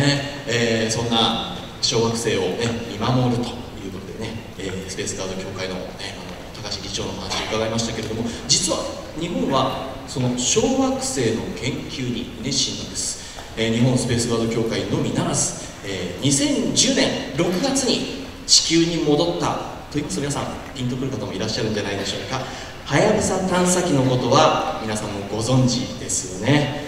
ね、そんな小学生を、ね、見守るということでね、スペースガード協会の、ね、高橋議長の話を伺いましたけれども、実は日本はその小惑星の研究に熱心なんです。日本スペースガード協会のみならず、2010年6月に地球に戻ったと言いますと、皆さんピンとくる方もいらっしゃるんじゃないでしょうか。はやぶさ探査機のことは皆さんもご存知ですよね。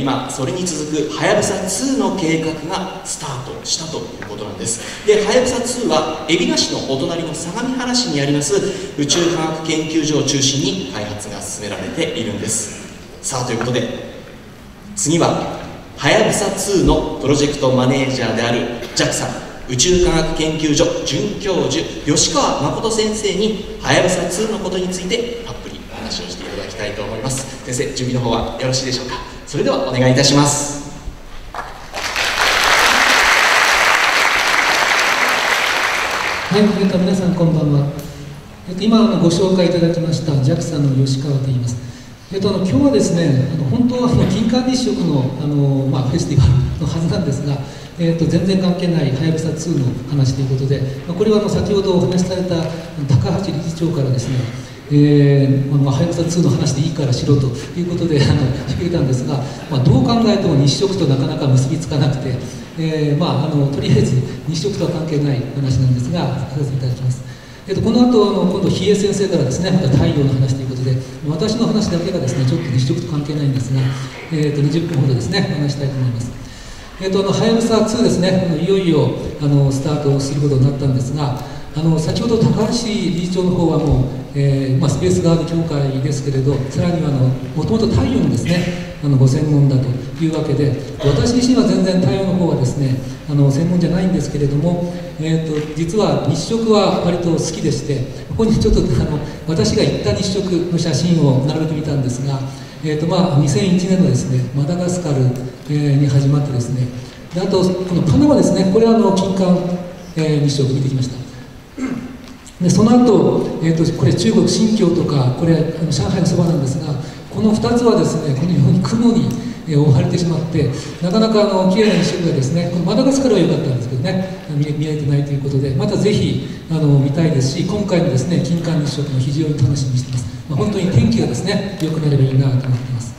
今それに続くはやぶさ2の計画がスタートしたということなんです。ではやぶさ2は海老名市のお隣の相模原市にあります宇宙科学研究所を中心に開発が進められているんです。さあということで、次ははやぶさ2のプロジェクトマネージャーである JAXA 宇宙科学研究所准教授吉川誠先生にはやぶさ2のことについてたっぷりお話をしていただきたいと思います。先生、準備の方はよろしいでしょうか。それではお願いいたします。はい、皆さんこんばんは。今ご紹介いただきました JAXA の吉川と言います。今日はですね、本当は金環日食の、フェスティバルのはずなんですが、全然関係ないはやぶさ2の話ということで、これは先ほどお話しされた高橋理事長からですね、はやぶさ2の話でいいからしろということでしていたんですが、どう考えても日食となかなか結びつかなくて、とりあえず日食とは関係ない話なんですが、させていただきます。この後今度比叡先生からですね、また太陽の話ということで、私の話だけがですねちょっと日食と関係ないんですが、20分ほどですね話したいと思います。はやぶさ2ですね、いよいよスタートをすることになったんですが、先ほど高橋理事長の方はもう、スペースガード協会ですけれど、さらにはもともと太陽のですねご専門だというわけで、私自身は全然太陽の方はですね専門じゃないんですけれども、実は日食は割と好きでして、ここにちょっと私が行った日食の写真を並べてみたんですが、2001年のですねマダガスカルに始まってですね、であとこのパナマですね、これは金環日食を見てきました。でその後、これ中国新疆とか、これ上海のそばなんですが、この2つはですねこのように雲に覆われてしまって、なかなか綺麗な日食がですね、このマダガスカルは良かったんですけどね、見えてないということで、またぜひ見たいですし、今回のですね金環日食も非常に楽しみにしています。本当に天気がですね良くなればいいなと思っています。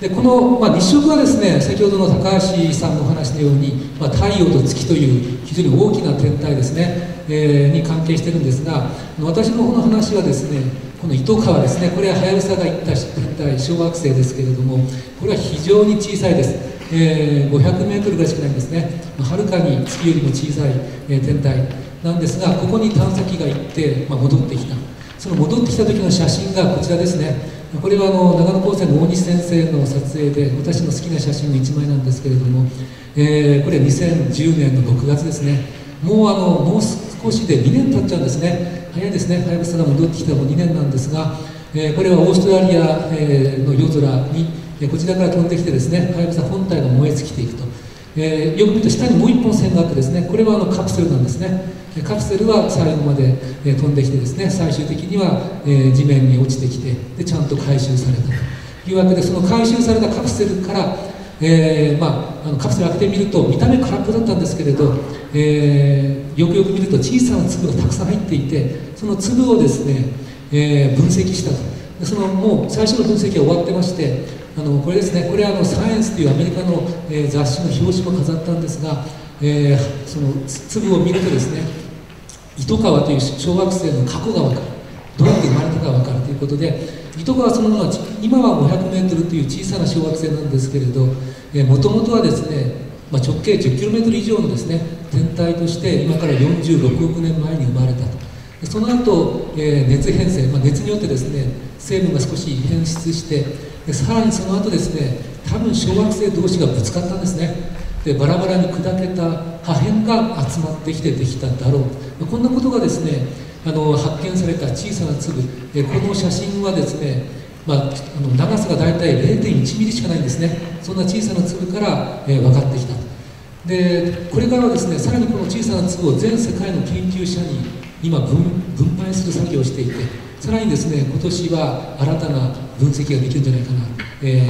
でこの、日食はですね、先ほどの高橋さんのお話のように、太陽と月という非常に大きな天体ですね、に関係してるんですが、私の方の話はですね、この糸川ですね、これははやぶさが行った天体、小惑星ですけれども、これは非常に小さいです。500メートルぐらいしかないんですね。はるかに月よりも小さい天体なんですが、ここに探査機が行って、戻ってきた。その戻ってきた時の写真がこちらですね。これは長野高専の大西先生の撮影で、私の好きな写真の1枚なんですけれども、これは2010年の6月ですね。もうもう少しで2年経っちゃうんですね。早いですね。はやぶさが戻ってきたのも2年なんですが、これはオーストラリアの夜空にこちらから飛んできてですね、はやぶさ本体が燃え尽きていくと。よく見ると下にもう1本線があってですね、これはカプセルなんですね。カプセルは最後まで飛んできてですね、最終的には地面に落ちてきて、でちゃんと回収されたというわけで、その回収されたカプセルから、カプセルを開けてみると見た目空っぽだったんですけれど、よくよく見ると小さな粒がたくさん入っていて、その粒をですね、分析したと。でそのもう最初の分析は終わってまして、これですね、これはサイエンスというアメリカの雑誌の表紙も飾ったんですが、その粒を見るとですね、糸川という小惑星の過去が分かる、どうやって生まれたか分かるということで、糸川そのものは今は 500m という小さな小惑星なんですけれど、もともとはですね、直径 10km 以上のですね天体として今から46億年前に生まれたと。その後、熱変性、熱によってですね成分が少し変質して、でさらにその後ですね、多分小惑星同士がぶつかったんですね。でバラバラに砕けた破片が集まってきてできたんだろう。こんなことがですね発見された小さな粒で、この写真はですね、長さがだいたい 0.1 ミリしかないんですね。そんな小さな粒から、分かってきた。でこれからはですね、さらにこの小さな粒を全世界の研究者に今分配する作業をしていて、さらにですね今年は新たな分析ができるんじゃないかな、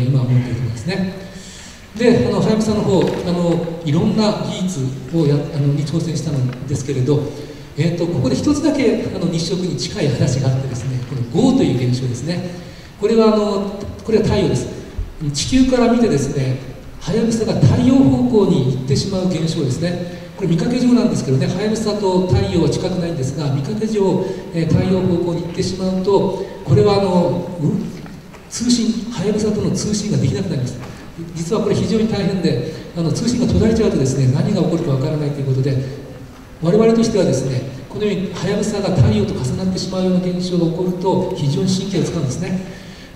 今思っているところですね。で、はやぶさの方、いろんな技術をに挑戦したんですけれど、ここで一つだけ日食に近い話があってですね、このゴーという現象ですね。これは太陽です。地球から見てですね、はやぶさが太陽方向に行ってしまう現象ですね。これ見かけ上なんですけどね、はやぶさと太陽は近くないんですが、見かけ上、太陽方向に行ってしまうと、これははやぶさとの通信ができなくなります。実はこれ非常に大変で、通信が途絶えちゃうとですね、何が起こるかわからないということで、我々としてはですね、このようにはやぶさが太陽と重なってしまうような現象が起こると非常に神経を使うんですね。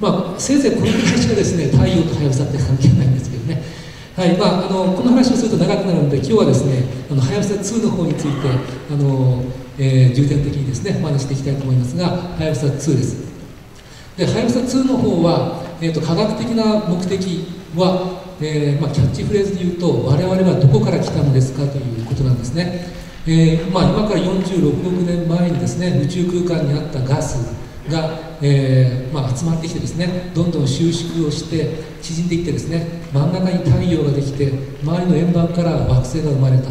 まあ、せいぜいこの話しかですね、太陽とはやぶさって関係ないんですけどね。はい、まあ、この話をすると長くなるので、今日はですね、はやぶさ2の方について、重点的にですね、お話していきたいと思いますが、はやぶさ2です。で、はやぶさ2の方は、科学的な目的は、キャッチフレーズで言うと、我々はどこから来たのですかということなんですね。今から46億年前にですね、宇宙空間にあったガスが、集まってきてですね、どんどん収縮をして縮んでいってですね、真ん中に太陽ができて、周りの円盤から惑星が生まれた。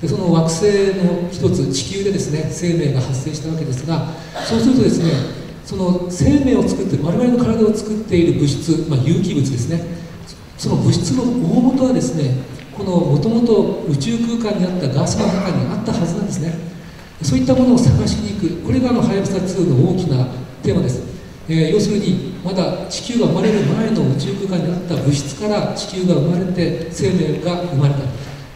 で、その惑星の一つ、地球でですね、生命が発生したわけですが、そうするとですね、その生命を作っている、我々の体を作っている物質、有機物ですね、その物質の大元はですね、このもともと宇宙空間にあったガスの中にあったはずなんですね。そういったものを探しに行く、これがはやぶさ2の大きなテーマです。要するに、まだ地球が生まれる前の宇宙空間にあった物質から地球が生まれて生命が生まれた。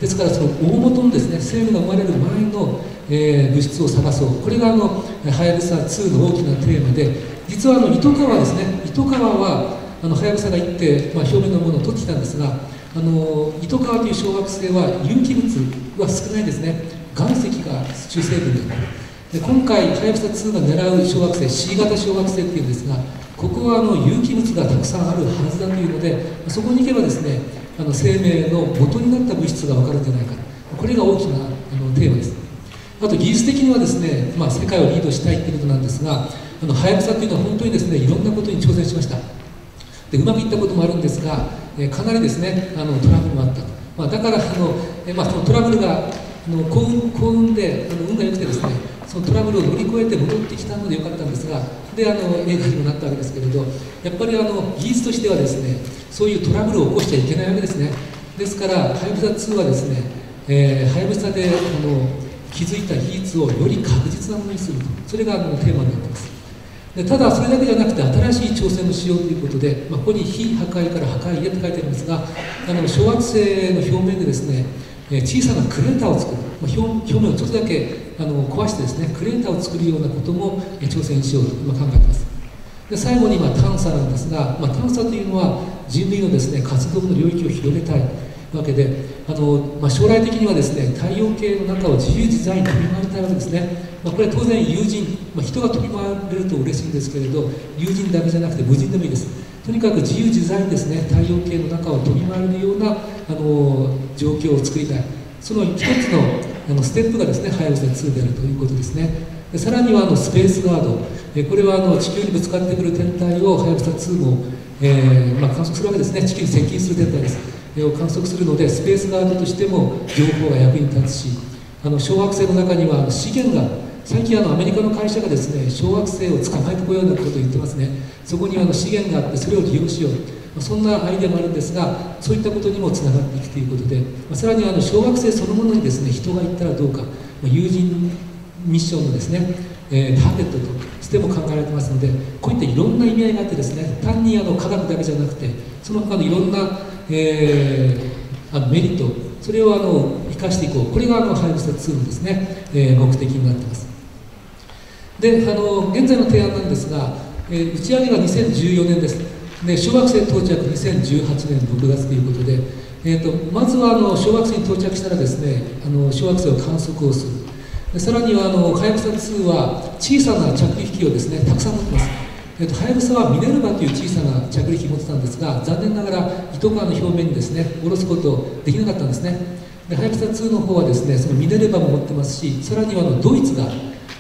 ですから、その大元のですね、生命が生まれる前の、物質を探そう。これがはやぶさ2の大きなテーマで、実は糸川ですね、糸川ははやぶさが行って、表面のものを取ってきたんですが、糸川という小惑星は有機物は少ないですね。岩石が主成分で、今回はやぶさ2が狙う小惑星 C 型小惑星っていうんですが、ここは有機物がたくさんあるはずだというので、そこに行けばですね、生命の元になった物質が分かるんじゃないか。これが大きなテーマです。あと技術的にはですね、世界をリードしたいっていうことなんですが、はやぶさというのは本当にですね、いろんなことに挑戦しました。で、うまくいったこともあるんですが、かなりですね、トラブルもあったと。だからそのトラブルが幸運で運が良くてですね、そのトラブルを乗り越えて戻ってきたのでよかったんですが、で映画にもなったわけですけれど、やっぱり技術としてはですね、そういうトラブルを起こしちゃいけないわけですね。ですからはやぶさ2はですね、はやぶさで築いた技術をより確実なものにすると、それがテーマになっています。で、ただそれだけじゃなくて新しい挑戦をしようということで、ここに非破壊から破壊へと書いてあるんですが、小惑星の表面でですね、小さなクレーターを作る、表面をちょっとだけ壊してですね、クレーターを作るようなことも挑戦しようと今考えています。で、最後に探査なんですが、探査というのは人類のですね、活動の領域を広げたいわけで、将来的にはですね、太陽系の中を自由自在に飛び回りたいわけですね。これは当然有人、人が飛び回れると嬉しいんですけれど、有人だけじゃなくて無人でもいいです。とにかく自由自在にですね、太陽系の中を飛び回れるような状況を作りたい。その一つのステップがですね、はやぶさ2であるということですね。で、さらにはスペースガード、これは地球にぶつかってくる天体をはやぶさ2も、観測するわけですね。地球に接近する天体です。を観測するので、スペースガードとしても情報が役に立つし、小惑星の中には資源が、最近アメリカの会社がですね、小惑星を捕まえてこようなことを言ってますね。そこに資源があって、それを利用しよう、そんなアイデアもあるんですが、そういったことにもつながっていくということで、さらに小惑星そのものにですね、人が行ったらどうか、有人ミッションのですね、ターゲットとしても考えられてますので、こういったいろんな意味合いがあってですね、単に科学だけじゃなくて、その他のいろんなメリット、それを生かしていこう。これがはやぶさ2のですね、目的になっています。で、現在の提案なんですが、打ち上げが2014年です。で、小惑星到着2018年6月ということで、まずは小惑星に到着したらですね、小惑星を観測をする。で、さらにははやぶさ2は小さな着陸機をですね、たくさん持ってます。はやぶさはミネルヴァという小さな着陸機を持ってたんですが、残念ながら糸川の表面にですね、下ろすことできなかったんですね。で、はやぶさ2の方はですね、そのミネルヴァも持ってますし、さらにはドイツが、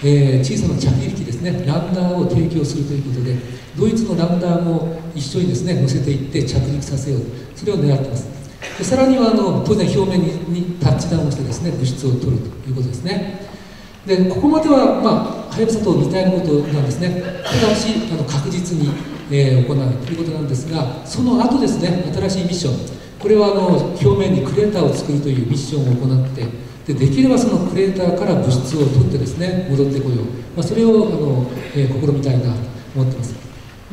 小さな着陸機ですね、ランダーを提供するということで、ドイツのランダーも一緒にですね、乗せていって着陸させよう、それを狙ってます。でさらには当然表面にタッチダウンしてですね、物質を取るということですね。でここまでははやぶさと似たようなことなんですね。ただし確実に、行うということなんですが、その後ですね、新しいミッション、これは表面にクレーターを作るというミッションを行って、 できればそのクレーターから物質を取ってですね、戻ってこよう、それを試みたいなと思ってます。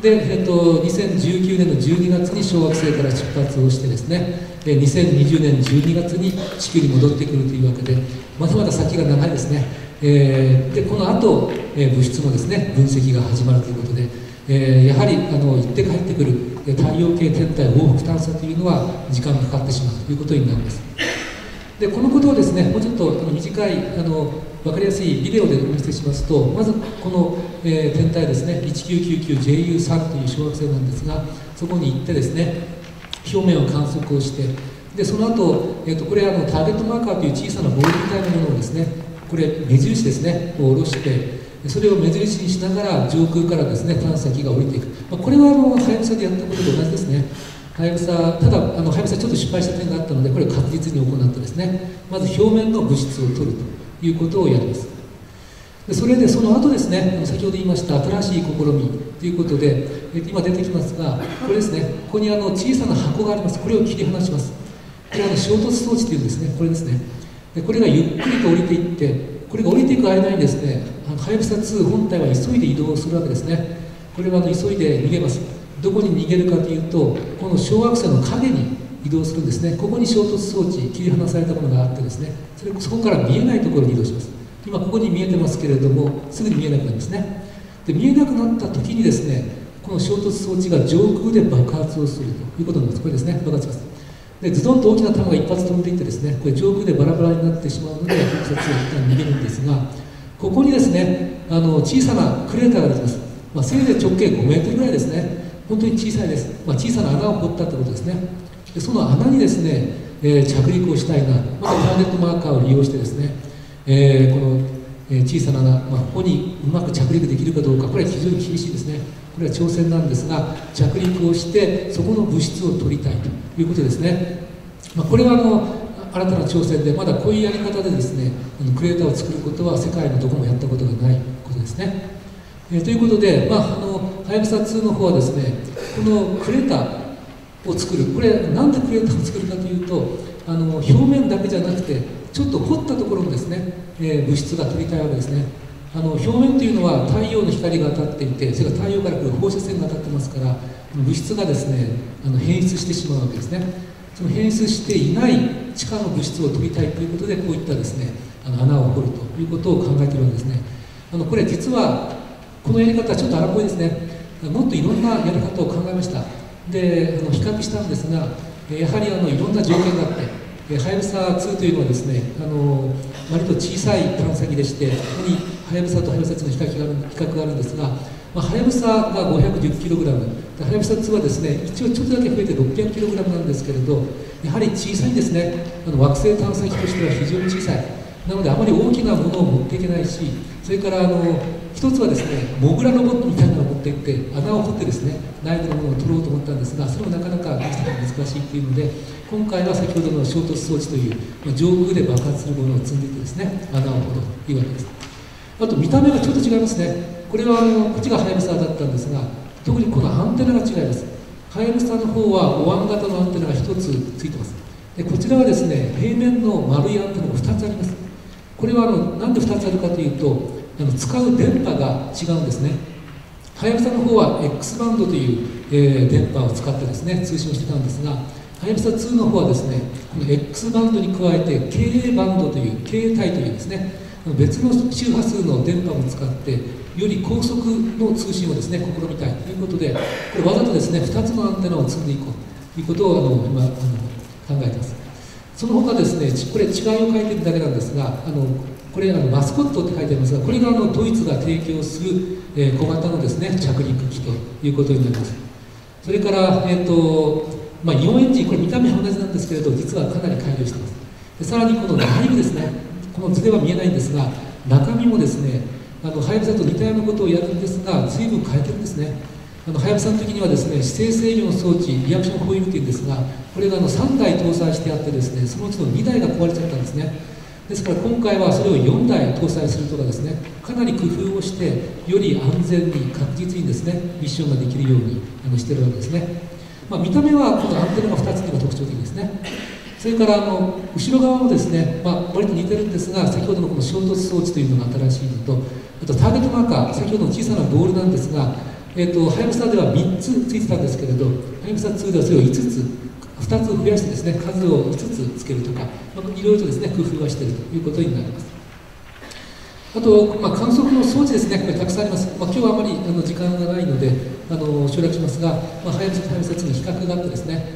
で、2019年の12月に小惑星から出発をしてですね、で2020年12月に地球に戻ってくるというわけで、まだまだ先が長いですね。でこの後、物質のですね、分析が始まるということで、やはり行って帰ってくる太陽系天体往復探査というのは時間がかかってしまうということになります。でこのことをですね、もうちょっと短い分かりやすいビデオでお見せしますと、まずこの、天体ですね、 1999JU3 という小惑星なんですが、そこに行ってですね、表面を観測をして、でその後、これターゲットマーカーという小さなボールみたいなものをですね、これ目印ですねを下ろして、それを目印にしながら上空からですね、探査機が降りていく、これははやぶさでやったことと同じですね。はやぶさ、ただはやぶさちょっと失敗した点があったので、これを確実に行ってですね、まず表面の物質を取るということをやります。でそれでその後ですね、先ほど言いました新しい試みということで、今出てきますが、これですね、ここに小さな箱があります。これを切り離します。これは衝突装置というんですね。これですね。でこれがゆっくりと降りていって、これが降りていく間にですね、はやぶさ2本体は急いで移動するわけですね。これは急いで逃げます。どこに逃げるかというと、この小惑星の影に移動するんですね。ここに衝突装置、切り離されたものがあってですね、そこから見えないところに移動します。今ここに見えてますけれども、すぐに見えなくなりますね。で見えなくなった時にですね、この衝突装置が上空で爆発をするということなんです。これですね、爆発します。でズドンと大きな弾が一発飛んでいってですね、これ上空でバラバラになってしまうので、はやぶさ2は一旦逃げるんですが、ここにですね、小さなクレーターができます。せいぜい直径5メートルぐらいですね。本当に小さいです。小さな穴を掘ったってことですね。でその穴にですね、着陸をしたいな、またターゲットマーカーを利用してですね、この小さな穴、ここにうまく着陸できるかどうか、これは非常に厳しいですね。これは挑戦なんですが、着陸をして、そこの物質を取りたいということですね。これは新たな挑戦で、まだこういうやり方でですね、クレーターを作ることは世界のどこもやったことがないことですね。ということで、はやぶさ2の方はですね、このクレーターを作る、これなんでクレーターを作るかというと、表面だけじゃなくて、ちょっと凝ったところもですね、物質が取りたいわけですね。表面というのは太陽の光が当たっていて、それから太陽から来る放射線が当たってますから、物質がですね、変質してしまうわけですね。その変質していない地下の物質を取りたいということで、こういったですね、穴を掘るということを考えているわけですね。これ実はこのやり方はちょっと荒っぽいですね。もっといろんなやり方を考えました。で比較したんですが、やはりいろんな条件があって、はやぶさ2というのはですね、割と小さい探査機でして、ここにはやぶさとはやぶさ2の比較があるんですが、はやぶさが 510kg、 はやぶさ2はですね、一応ちょっとだけ増えて 600kg なんですけれど、やはり小さいんですね。惑星探査機としては非常に小さい。なのであまり大きなものを持っていけないし、それから一つはですね、モグラロボットみたいなのを持っていって、穴を掘ってですね、内部のものを取ろうと思ったんですが、それもなかなか難しいというので、今回は先ほどの衝突装置という、上空で爆発するものを積んでいってですね、穴を掘るというわけです。あと見た目がちょっと違いますね。これはこっちがはやぶさだったんですが、特にこのアンテナが違います。はやぶさの方はお椀型のアンテナが1つついてます。でこちらはですね、平面の丸いアンテナが2つあります。これはなんで2つあるかというと、使う電波が違うんですね。はやぶさの方は X バンドという、電波を使ってですね、通信をしてたんですが、はやぶさ2の方はですね、この X バンドに加えて KA バンドという、 KA 帯というですね、別の周波数の電波も使って、より高速の通信をですね、試みたいということで、これわざとですね、2つのアンテナを積んでいこうということを今考えています。その他ですね、これ違いを書いてるだけなんですが、これマスコットって書いてありますが、これがドイツが提供する、小型のですね、着陸機ということになります。それから、イオンエンジン、これ見た目は同じなんですけれど、実はかなり改良しています。でさらにこの内部ですね、この図では見えないんですが、中身もですね、はやぶさと似たようなことをやるんですが、随分変えてるんですね。早見さん的にはですね、姿勢制御の装置、リアクションホイールというんですが、これが3台搭載してあってですね、そのうちの2台が壊れちゃったんですね。ですから今回はそれを4台搭載するとかですね、かなり工夫をしてより安全に確実にですね、ミッションができるようにしているわけですね。見た目はこのアンテナが2つというのが特徴的ですね。それから後ろ側もですね、割と似てるんですが、先ほどのこの衝突装置というのが新しいのと、あとターゲットマーカー、先ほどの小さなボールなんですが、はやぶさでは3つついてたんですけれど、はやぶさ2ではそれを2つ増やしてですね、数を5つつけるとか、いろいろとですね、工夫はしているということになります。あと、観測の装置ですね、これたくさんあります。今日はあまり時間がないので省略しますが、はやぶさとはやぶさ2の比較があってですね、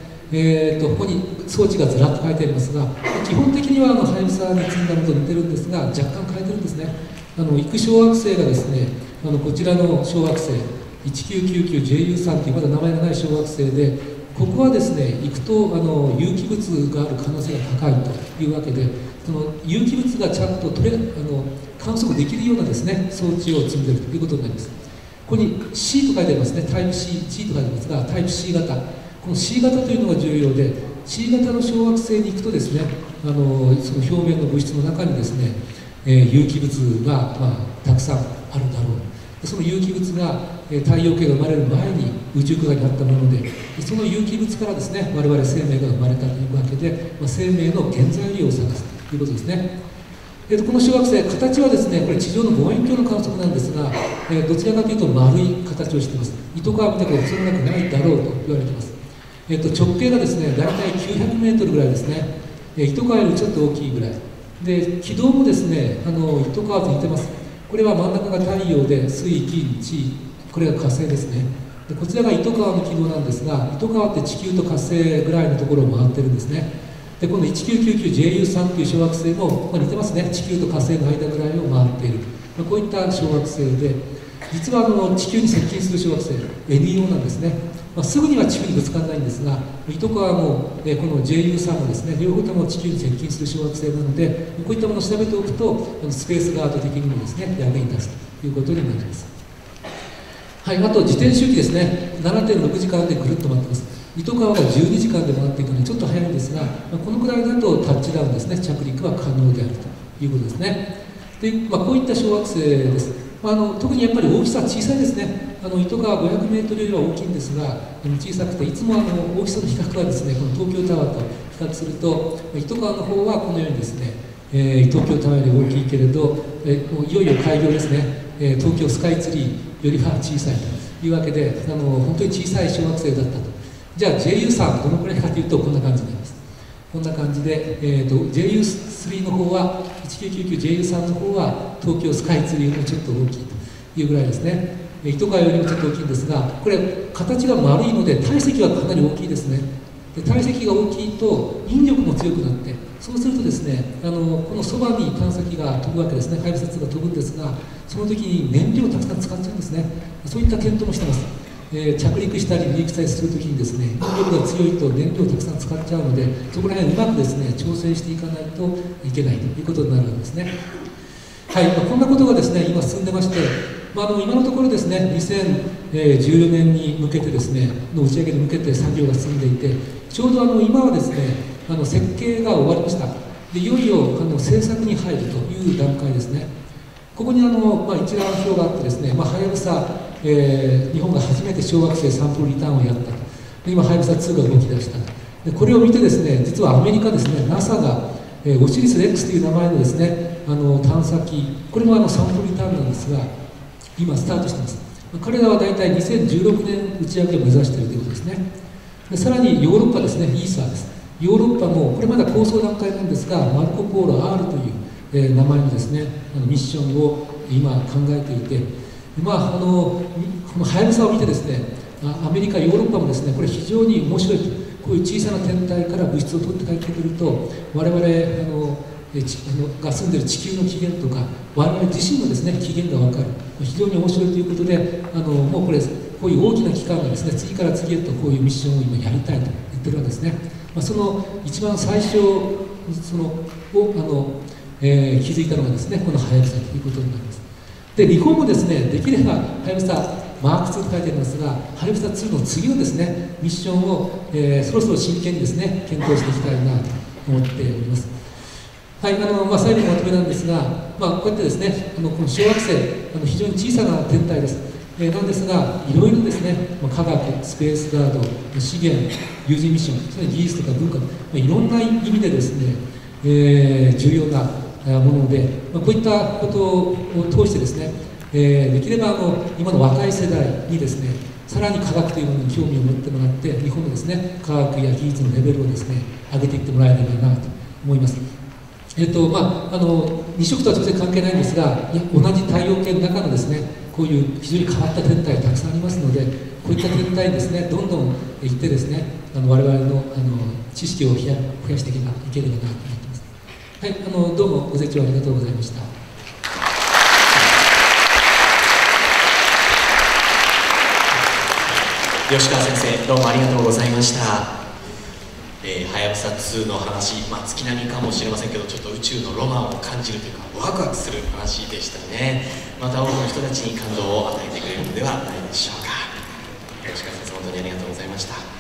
ここに装置がずらっと書いてありますが、基本的にははやぶさに積んだものと似てるんですが、若干変えてるんですね。幾小惑星がですね、こちらの小惑星、1999JU3 というまだ名前がない小惑星で、ここはですね、行くと有機物がある可能性が高いというわけで、その有機物がちゃんと観測できるようなですね、装置を積んでいるということになります。ここに C と書いてありますね、タイプ C と書いてありますが、タイプ C 型。この C 型というのが重要で、C 型の小惑星に行くとですね、その表面の物質の中にですね、有機物がたくさんあるだろう。その有機物が太陽系が生まれる前に宇宙空間にあったもので、その有機物からですね、我々生命が生まれたというわけで、生命の原材料を探すということですね。この小惑星、形はですね、これ地上の望遠鏡の観測なんですが、どちらかというと丸い形をしています。糸川みたいなことは恐らくないだろうと言われています。直径がですね、大体900mぐらいですね。糸川よりちょっと大きいぐらいで、軌道もですね、糸川と似てます。これは真ん中が太陽で、水、金、地、これが火星ですね。で、こちらが糸川の軌道なんですが、糸川って地球と火星ぐらいのところを回ってるんですね。で、この 1999JU3 という小惑星も、似てますね。地球と火星の間ぐらいを回っている。こういった小惑星で、実は地球に接近する小惑星、NEO なんですね。すぐには地球にぶつからないんですが、糸川もこの JU3 もですね、両方とも地球に接近する小惑星なので、こういったものを調べておくと、スペースガード的にもですね、役に立つということになります。はい、あと自転周期ですね、7.6 時間でぐるっと回ってます。糸川が12時間で回っていくので、ちょっと早いんですが、このくらいだとタッチダウンですね、着陸は可能であるということですね。で、こういった小惑星です。特にやっぱり大きさは小さいですね。糸川は 500m よりは大きいんですが、小さくて、いつも大きさの比較はですね、この東京タワーと比較すると、糸川の方はこのようにですね、東京タワーより大きいけれど、いよいよ開業ですね、東京スカイツリーよりは小さいというわけで、本当に小さい小惑星だったと。じゃあ JU3 どのくらいかというと、こんな感じになります。こんな感じで、JU3 の方は、1999JU3 の方は東京スカイツリーよりもちょっと大きいというぐらいですね。糸川よりもちょっと大きいんですが、これ形が丸いので体積はかなり大きいですね。で、体積が大きいと引力も強くなって、そうするとですね、このそばに探査機が飛ぶわけですね。はやぶさ2が飛ぶんですが、その時に燃料をたくさん使っちゃうんですね。そういった検討もしてます。着陸したり離陸したりするときにですね、引力が強いと燃料をたくさん使っちゃうので、そこら辺うまくですね、調整していかないといけないということになるわけですね。はい、こんなことがですね、今進んでまして、今のところですね、2014年に向けてですね、打ち上げに向けて作業が進んでいて、ちょうど今はですね、設計が終わりました。で、いよいよ製作に入るという段階ですね。ここに一覧表があってですね、はやぶさ、日本が初めて小惑星サンプルリターンをやったと。今、はやぶさ2が動き出したと。これを見てですね、実はアメリカですね、NASA が、オシリス X という名前のですね、探査機、これもサンプルリターンなんですが、今スタートしています。彼らはだいたい2016年打ち上げを目指しているということですね。で、さらにヨーロッパですね、ESA です。ヨーロッパも、これまだ構想段階なんですが、マルコ・ポーロ R という、名前のですね、ミッションを今考えていて、このはやぶさを見てですね、アメリカ、ヨーロッパもですね、これ非常に面白いと。こういう小さな天体から物質を取って帰ってくると、我々が住んでいる地球の起源とか、我々自身のですね、起源が分かる。非常に面白いということで、もうこういう大きな機関がですね、次から次へとこういうミッションを今やりたいと言ってるわけですね。その一番最初気づいたのがですね、このはやぶさということになります。で、日本もですね、できればはやぶさマーク2と書いてありますが、はやぶさ2の次のですねミッションを、そろそろ真剣にですね検討していきたいなと思っております。はい、最後のまとめなんですが、こうやってですねこの小惑星非常に小さな天体です、なんですがいろいろですね科学、スペースガード、資源、有人ミッション、それ技術とか文化、いろんな意味でですね、重要なもので、こういったことを通してですね、できれば今の若い世代にですねさらに科学というものに興味を持ってもらって、日本のですね科学や技術のレベルをですね上げていってもらえればなと思います。日食とは当然関係ないんですが、同じ太陽系の中のですねこういう非常に変わった天体たくさんありますので、こういった天体にですねどんどん行ってですね我々の知識を増やしていければなと思っています。はい、どうもご清聴ありがとうございました。吉川先生、どうもありがとうございました。はやぶさ2の話、月並みかもしれませんけど、ちょっと宇宙のロマンを感じるというかワクワクする話でしたね。また多くの人たちに感動を与えてくれるのではないでしょうか。吉川先生、本当にありがとうございました。